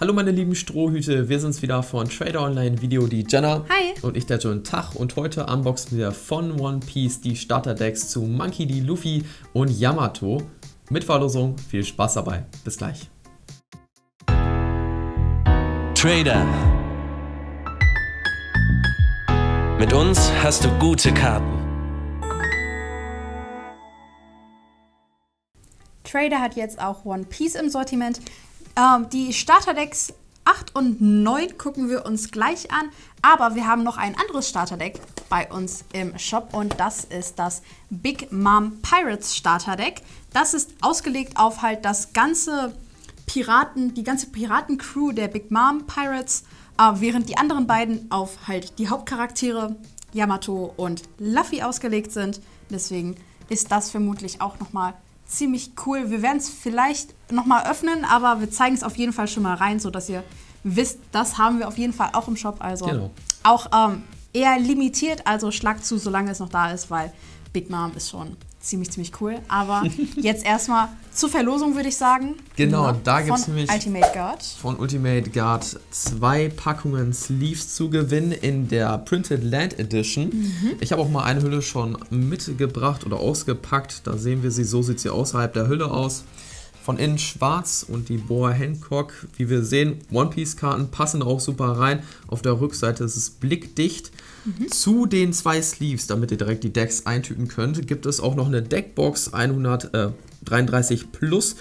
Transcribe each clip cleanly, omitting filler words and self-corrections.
Hallo meine lieben Strohhüte, wir sind's wieder von Trader Online Video, die Jenna. Hi. Und ich, der John Tach, und heute unboxen wir von One Piece die Starterdecks zu Monkey D. Luffy und Yamato. Mit Verlosung, viel Spaß dabei. Bis gleich. Trader. Mit uns hast du gute Karten. Trader hat jetzt auch One Piece im Sortiment. Die Starterdecks 8 und 9 gucken wir uns gleich an, aber wir haben noch ein anderes Starterdeck bei uns im Shop und das ist das Big Mom Pirates Starterdeck. Das ist ausgelegt auf halt das ganze Piraten, die ganze Piratencrew der Big Mom Pirates, während die anderen beiden auf halt die Hauptcharaktere Yamato und Luffy ausgelegt sind. Deswegen ist das vermutlich auch nochmal ziemlich cool. Wir werden es vielleicht nochmal öffnen, aber wir zeigen es auf jeden Fall schon mal rein, sodass ihr wisst, das haben wir auf jeden Fall auch im Shop. Also genau. Auch eher limitiert, also schlag zu, solange es noch da ist, weil Big Mom ist schon ziemlich cool. Aber jetzt erstmal zur Verlosung, würde ich sagen. Genau, da gibt es nämlich Ultimate Guard. Von Ultimate Guard 2 Packungen Sleeves zu gewinnen in der Printed Land Edition. Ich habe auch mal eine Hülle schon mitgebracht oder ausgepackt. Da sehen wir sie, so sieht sie außerhalb der Hülle aus. Von innen schwarz und die Boa Hancock. Wie wir sehen, One Piece Karten passen auch super rein. Auf der Rückseite ist es blickdicht. Zu den 2 Sleeves, damit ihr direkt die Decks eintüten könnt, gibt es auch noch eine Deckbox 133+.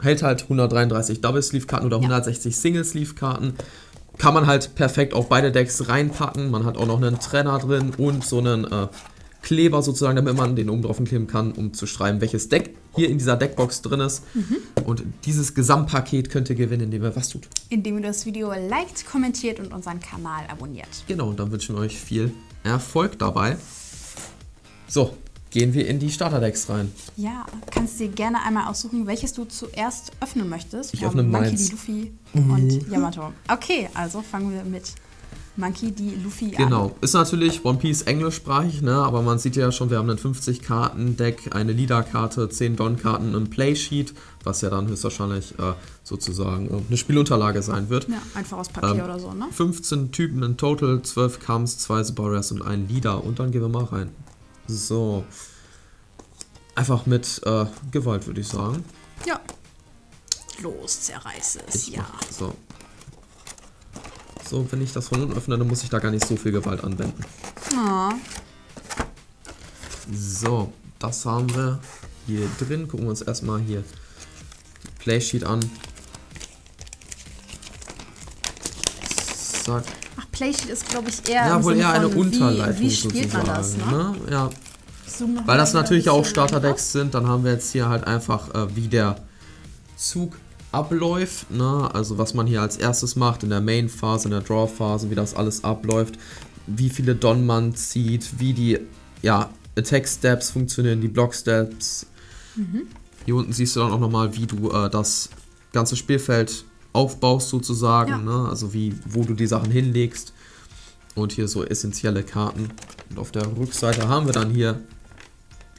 Hält halt 133 Double Sleeve Karten oder 160 Single Sleeve Karten. Kann man halt perfekt auf beide Decks reinpacken. Man hat auch noch einen Trenner drin und so einen Kleber sozusagen, damit man den oben drauf kleben kann, um zu schreiben, welches Deck hier in dieser Deckbox drin ist. Und dieses Gesamtpaket könnt ihr gewinnen, indem ihr was tut. Indem ihr das Video liked, kommentiert und unseren Kanal abonniert. Genau, und dann wünschen wir euch viel Erfolg dabei. So, gehen wir in die Starterdecks rein. Ja, kannst dir gerne einmal aussuchen, welches du zuerst öffnen möchtest. Ich öffne meins. Monkey D. Luffy und Yamato. Okay, also fangen wir mit Monkey D. Luffy an. Genau, ist natürlich One Piece englischsprachig, ne? Aber man sieht ja schon, wir haben ein 50-Karten-Deck, eine Leader-Karte, 10 Don-Karten, ein Playsheet, was ja dann höchstwahrscheinlich sozusagen eine Spielunterlage sein wird. Ja, einfach aus Papier oder so, ne? 15 Typen in total, 12 Camps, 2 Super Rares und ein Leader. Und dann gehen wir mal rein. So. Einfach mit Gewalt, würde ich sagen. Ja. Los, zerreiß es, ja. So. So, wenn ich das von unten öffne, dann muss ich da gar nicht so viel Gewalt anwenden. Oh. So, das haben wir hier drin. Gucken wir uns erstmal hier die Playsheet an. Zack. Ach, Playsheet ist, glaube ich, eher, ja, wohl eher eine Unterleitung. Wie spielt man das, ne? Ja. Weil das natürlich auch Starterdecks sind, dann haben wir jetzt hier halt einfach, wie der Zug abläuft, ne? Also was man hier als erstes macht in der Main-Phase, in der Draw-Phase, wie das alles abläuft, wie viele Don man zieht, wie die Attack-Steps funktionieren, die Block-Steps. Hier unten siehst du dann auch nochmal, wie du das ganze Spielfeld aufbaust sozusagen, ne? Also wo du die Sachen hinlegst und hier so essentielle Karten. Und auf der Rückseite haben wir dann hier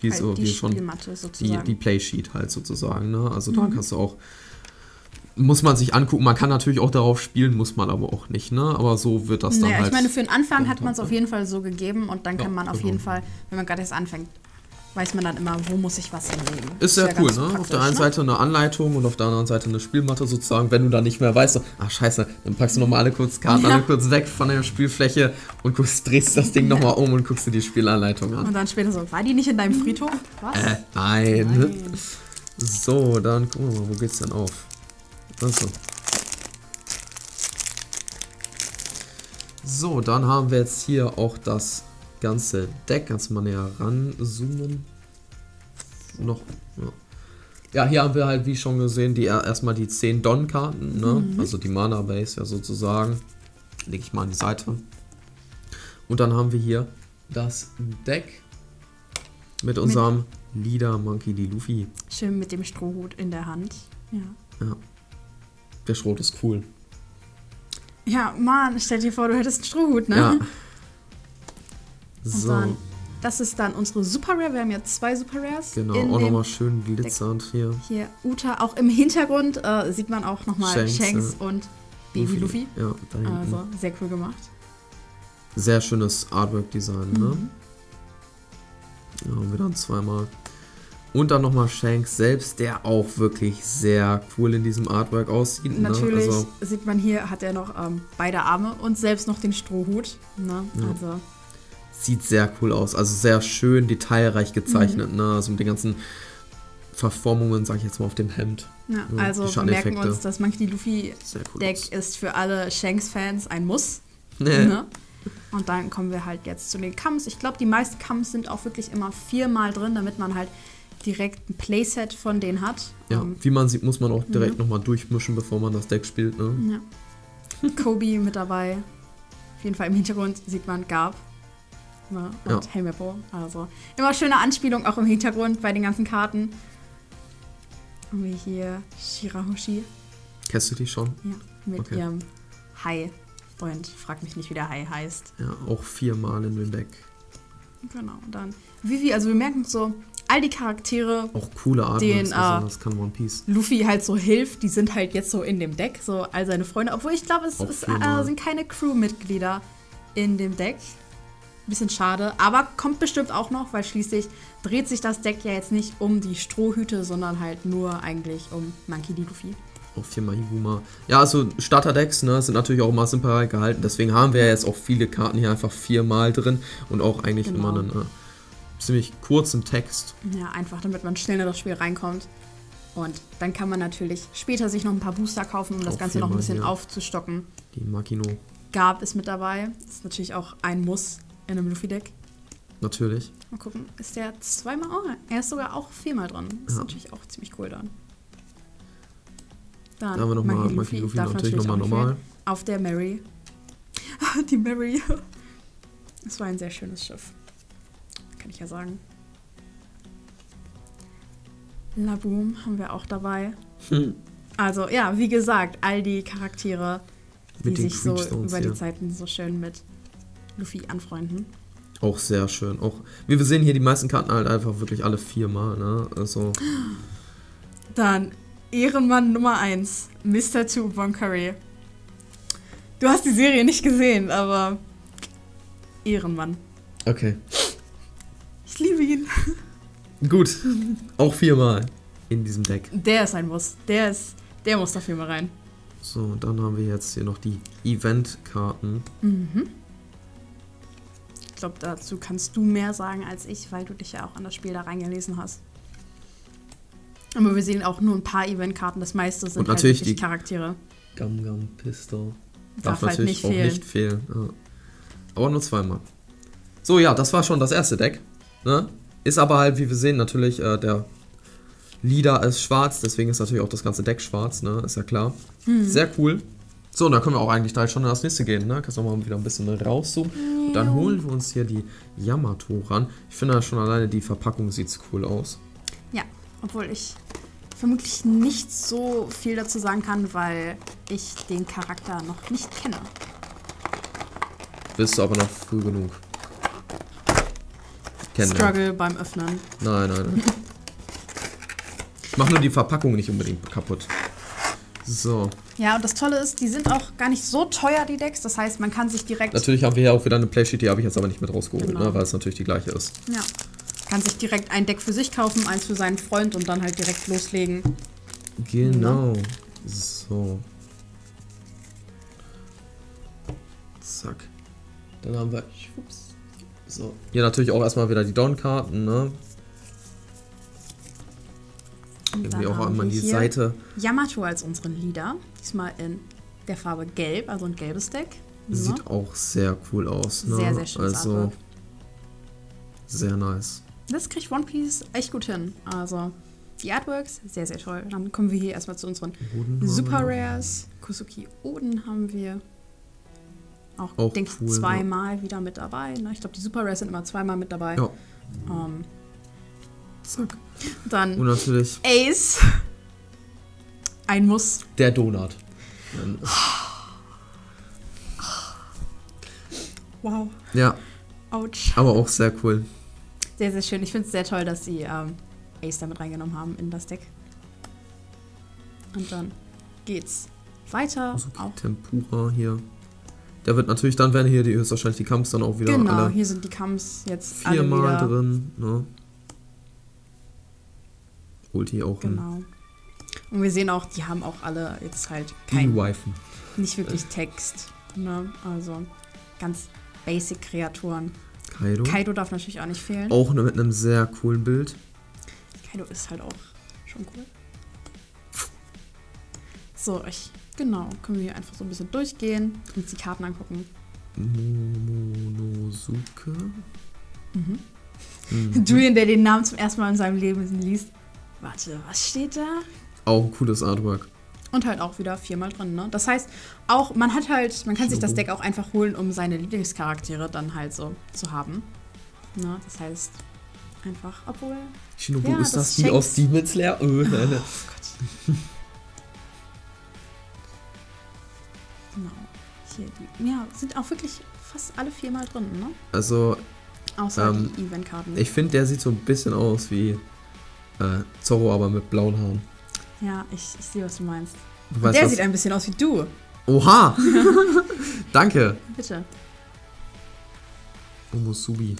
wie halt so, die Spielmatte sozusagen. Die Playsheet halt sozusagen, ne? Also da kannst du auch, muss man sich angucken. Man kann natürlich auch darauf spielen, muss man aber auch nicht, ne? Aber so wird das dann halt. Ich meine, für den Anfang hat man es auf jeden Fall so gegeben und dann kann man auf jeden Fall, wenn man gerade erst anfängt, weiß man dann immer, wo muss ich was hinlegen. Ist sehr cool, ne? Auf der einen Seite eine Anleitung und auf der anderen Seite eine Spielmatte sozusagen. Wenn du dann nicht mehr weißt, so, ach scheiße, dann packst du nochmal alle kurz Karten, alle kurz weg von der Spielfläche und drehst das Ding nochmal um und guckst dir die Spielanleitung an. Und dann später so, war die nicht in deinem Friedhof? Was? Nein. So, dann gucken wir mal, wo geht's denn auf? Also. So, dann haben wir jetzt hier auch das ganze Deck. Kannst du mal näher ranzoomen? Noch. Ja, hier haben wir halt, wie schon gesehen, erstmal die 10 Don-Karten, ne? Also die Mana-Base ja sozusagen. Lege ich mal an die Seite. Und dann haben wir hier das Deck mit unserem Leader Monkey D. Luffy. Schön mit dem Strohhut in der Hand. Ja. Der Strohhut ist cool. Ja, Mann, stell dir vor, du hättest einen Strohhut, ne? Ja. So. Dann, das ist dann unsere Super Rare. Wir haben ja 2 Super Rares. Genau, auch nochmal schön glitzernd hier. Hier, Uta, auch im Hintergrund sieht man auch nochmal Shanks und Baby Luffy. Ja, da also, sehr cool gemacht. Sehr schönes Artwork-Design, ne? Ja, haben wir dann zweimal. Und dann nochmal Shanks selbst, der auch wirklich sehr cool in diesem Artwork aussieht. Natürlich, ne? Also, sieht man hier, hat er noch beide Arme und selbst noch den Strohhut. Ne? Ja. Also. Sieht sehr cool aus, also sehr schön detailreich gezeichnet, ne? Also mit den ganzen Verformungen, sag ich jetzt mal, auf dem Hemd. Ja, ja, also wir merken uns, das Monkey D. Luffy Deck ist für alle Shanks-Fans ein Muss. Nee. Ne? Und dann kommen wir halt jetzt zu den Kamps. Ich glaube, die meisten Kamps sind auch wirklich immer viermal drin, damit man halt direkt ein Playset von denen hat. Ja, wie man sieht, muss man auch direkt nochmal durchmischen, bevor man das Deck spielt. Ne? Ja. Kobe mit dabei. Auf jeden Fall im Hintergrund sieht man Garb. Ne? Und Helmeppo. Also immer schöne Anspielung auch im Hintergrund bei den ganzen Karten. Und wir hier Shirahoshi. Kennst du die schon? Ja, mit ihrem Hai. Und frag mich nicht, wie der Hai heißt. Ja, auch viermal in dem Deck. Genau, und dann Vivi, also wir merken so, all die Charaktere, auch coole Arten, denen das kann One Piece. Luffy halt so hilft, die sind halt jetzt so in dem Deck, so all seine Freunde. Obwohl ich glaube, es ist, sind keine Crewmitglieder in dem Deck. Ein bisschen schade, aber kommt bestimmt auch noch, weil schließlich dreht sich das Deck ja jetzt nicht um die Strohhüte, sondern halt nur eigentlich um Monkey D. Luffy. Auch viermal Higuma. Ja, also Starterdecks, ne, sind natürlich auch immer simpel gehalten, deswegen haben wir ja jetzt auch viele Karten hier einfach viermal drin und auch eigentlich immer einen ziemlich kurzen Text. Ja, einfach damit man schnell in das Spiel reinkommt und dann kann man natürlich später sich noch ein paar Booster kaufen, um das Ganze noch ein bisschen aufzustocken. Die Makino. Garb ist mit dabei, das ist natürlich auch ein Muss in einem Luffy-Deck. Natürlich. Mal gucken, ist der zweimal? Oh, er ist sogar auch viermal dran. Das ist natürlich auch ziemlich cool dann. Dann haben wir nochmal Monkey Luffy natürlich nochmal normal. Auf der Mary. Die Mary. Das war ein sehr schönes Schiff. Kann ich ja sagen. Laboon haben wir auch dabei. Also ja, wie gesagt, all die Charaktere, die sich so über die Zeiten so schön mit Luffy anfreunden. Auch sehr schön. Auch, wie wir sehen hier, die meisten Karten halt einfach wirklich alle viermal. Ne? Also. Dann Ehrenmann Nummer 1, Mr. 2 Bon Curry. Du hast die Serie nicht gesehen, aber Ehrenmann. Okay. Ich liebe ihn. Gut, auch viermal in diesem Deck. Der ist ein Muss. Der muss da viermal rein. So, und dann haben wir jetzt hier noch die Event-Karten. Ich glaube, dazu kannst du mehr sagen als ich, weil du dich ja auch an das Spiel da reingelesen hast. Aber wir sehen auch nur ein paar Eventkarten, das meiste sind natürlich halt die Charaktere. Gum-Gum-Pistol darf natürlich halt nicht fehlen. Ja. Aber nur zweimal. So, ja, das war schon das erste Deck. Ne? Ist aber halt, wie wir sehen, natürlich der Leader ist schwarz, deswegen ist natürlich auch das ganze Deck schwarz, ne? Ist ja klar. Sehr cool. So, und dann können wir auch eigentlich direkt schon in das nächste gehen, ne? Kannst du mal wieder ein bisschen rauszoomen. Und dann holen wir uns hier die Yamato ran. Ich finde ja schon alleine die Verpackung sieht cool aus. Ja. Obwohl ich vermutlich nicht so viel dazu sagen kann, weil ich den Charakter noch nicht kenne. Bist du aber noch früh genug. Struggle beim Öffnen. Nein, nein, nein. Ich mach nur die Verpackung nicht unbedingt kaputt. So. Ja, und das Tolle ist, die sind auch gar nicht so teuer, die Decks. Das heißt, man kann sich direkt... Natürlich haben wir hier auch wieder eine Playsheet, die habe ich jetzt aber nicht mit rausgeholt, ne, weil es natürlich die gleiche ist. Ja. Kann sich direkt ein Deck für sich kaufen, eins für seinen Freund und dann halt direkt loslegen. Genau. So. Zack. Dann haben wir... Ups. So. Hier natürlich auch erstmal wieder die Down-Karten, ne? Und irgendwie auch einmal die Seite. Yamato als unseren Leader. Diesmal in der Farbe Gelb, also ein gelbes Deck. Sieht auch sehr cool aus, ne? Sehr, sehr schön. Also, sehr nice. Das kriegt One Piece echt gut hin. Also die Artworks, sehr, sehr toll. Dann kommen wir hier erstmal zu unseren Super Rares. Kozuki Oden haben wir auch denke ich, zweimal wieder mit dabei. Ne? Ich glaube, die Super Rares sind immer zweimal mit dabei. Ja. Zack. Dann und natürlich Ace. Ein Muss. Der Donut. Wow. Ja. Ouch. Aber auch sehr cool. Sehr, sehr schön. Ich finde es sehr toll, dass sie Ace damit reingenommen haben in das Deck. Und dann geht's weiter. Also okay, Tempura hier. Der wird natürlich dann, wenn hier die höchstwahrscheinlich die Kamps dann auch wieder. Genau, alle hier sind die Kamps jetzt viermal alle drin. Ne? Ulti auch hin. Genau. Und wir sehen auch, die haben auch alle jetzt halt kein, nicht wirklich Text. Ne? Also ganz basic Kreaturen. Kaido. Kaido darf natürlich auch nicht fehlen. Auch mit einem sehr coolen Bild. Kaido ist halt auch schon cool. So, genau, können wir einfach so ein bisschen durchgehen und uns die Karten angucken. Momonosuke. Mhm. Julian, der den Namen zum ersten Mal in seinem Leben liest. Warte, was steht da? Auch ein cooles Artwork. Und halt auch wieder viermal drin, ne? Das heißt, auch man hat halt, man kann sich das Deck auch einfach holen, um seine Lieblingscharaktere dann halt so zu haben. Ne? Das heißt, einfach, obwohl... Shinobu, ja, ist das wie aus Demon Slayer? Oh, nein. Oh Gott. Genau. Hier, die, ja, sind auch wirklich fast alle viermal drin, ne? Also, außer die Eventkarten. Ich finde, der sieht so ein bisschen aus wie Zorro, aber mit blauen Haaren. Ja, ich sehe, was du meinst. Du weißt, der sieht ein bisschen aus wie du. Oha! Danke. Bitte. Omosubi.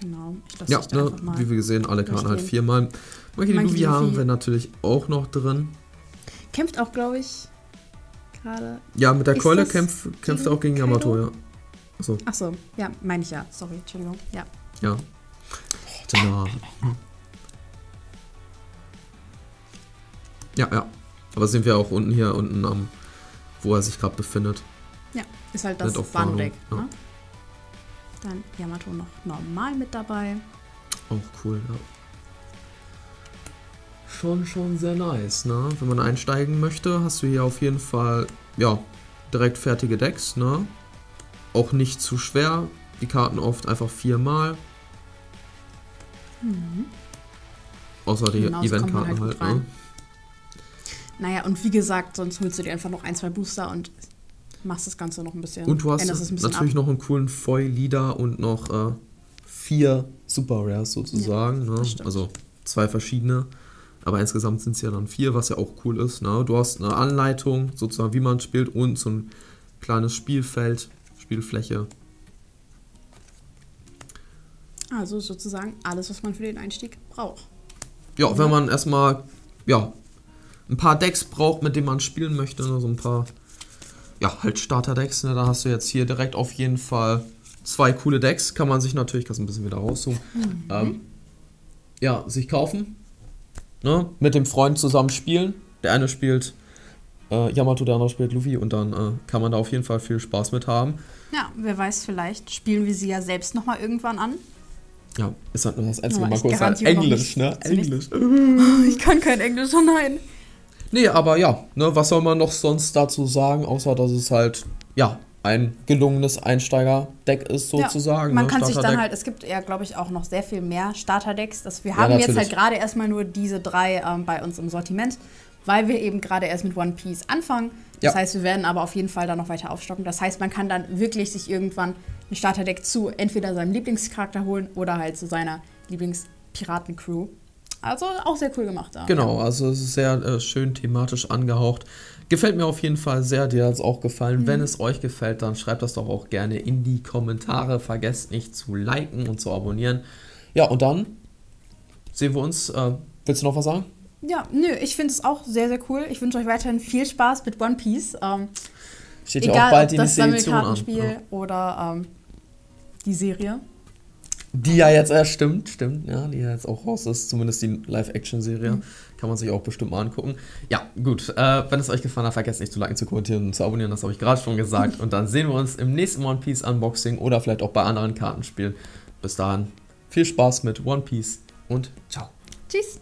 Genau. Ich ja, ne, mal wie wir gesehen, alle Karten halt viermal. Monkey D. Luffy haben wir natürlich auch noch drin. Kämpft auch, glaube ich, gerade. Ja, mit der Keule kämpft er auch gegen Yamato, ja. Achso. Achso, ja, meine ich ja. Sorry, Entschuldigung. Ja. Ja. Ja, ja. Aber sehen wir auch unten hier, wo er sich gerade befindet. Ja, ist halt das Bahndeck, ne? Ja. Dann Yamato noch normal mit dabei. Auch cool, ja. Schon sehr nice, ne? Wenn man einsteigen möchte, hast du hier auf jeden Fall, ja, direkt fertige Decks, ne? Auch nicht zu schwer, die Karten oft einfach viermal. Mhm. Außer die Eventkarten halt, ne? Naja, und wie gesagt, sonst holst du dir einfach noch ein, zwei Booster und machst das Ganze noch ein bisschen. Und du hast natürlich noch einen coolen Foil-Leader und noch 4 Super Rares sozusagen, ja, ne? Also 2 verschiedene. Aber insgesamt sind es ja dann 4, was ja auch cool ist. Ne? Du hast eine Anleitung, sozusagen, wie man spielt, und so ein kleines Spielfeld, Spielfläche. Also sozusagen alles, was man für den Einstieg braucht. Ja, wenn man erstmal, ja, ein paar Decks braucht, mit denen man spielen möchte. Ne? So ein paar, ja, halt Starter-Decks. Ne? Da hast du jetzt hier direkt auf jeden Fall 2 coole Decks. Kann man sich natürlich, kannst ein bisschen wieder raussuchen, ja, sich kaufen. Ne? Mit dem Freund zusammen spielen. Der eine spielt Yamato, der andere spielt Luffy, und dann kann man da auf jeden Fall viel Spaß mit haben. Ja, wer weiß, vielleicht spielen wir sie ja selbst nochmal irgendwann an. Ja, ist halt nur das einzige Marco, ist halt Englisch, ne? Englisch. Ich kann kein Englisch, oh nein. Nee, aber ja, ne, was soll man noch sonst dazu sagen, außer dass es halt, ja, ein gelungenes Einsteiger-Deck ist sozusagen. Ja, man, ne, kann sich dann halt, es gibt ja, glaube ich, auch noch sehr viel mehr Starter-Decks. Wir haben jetzt halt gerade erstmal nur diese 3 bei uns im Sortiment, weil wir eben gerade erst mit One Piece anfangen. Das heißt, wir werden aber auf jeden Fall dann noch weiter aufstocken. Das heißt, man kann dann wirklich sich irgendwann ein Starter-Deck zu entweder seinem Lieblingscharakter holen oder halt zu seiner Lieblings-Piraten-Crew. Also auch sehr cool gemacht. Genau, ja, also es ist sehr schön thematisch angehaucht. Gefällt mir auf jeden Fall sehr, dir hat es auch gefallen. Wenn es euch gefällt, dann schreibt das doch auch gerne in die Kommentare. Vergesst nicht zu liken und zu abonnieren. Ja, und dann sehen wir uns. Willst du noch was sagen? Ja, nö, ich finde es auch sehr, sehr cool. Ich wünsche euch weiterhin viel Spaß mit One Piece. Steht ja auch bald die nächste Edition an. Ja. Oder die Serie. Die ja jetzt, stimmt, ja, die ja jetzt auch raus ist, zumindest die Live-Action-Serie, kann man sich auch bestimmt mal angucken. Ja, gut, wenn es euch gefallen hat, vergesst nicht zu liken, zu kommentieren und zu abonnieren, das habe ich gerade schon gesagt. Und dann sehen wir uns im nächsten One Piece Unboxing oder vielleicht auch bei anderen Kartenspielen. Bis dahin, viel Spaß mit One Piece und ciao. Tschüss.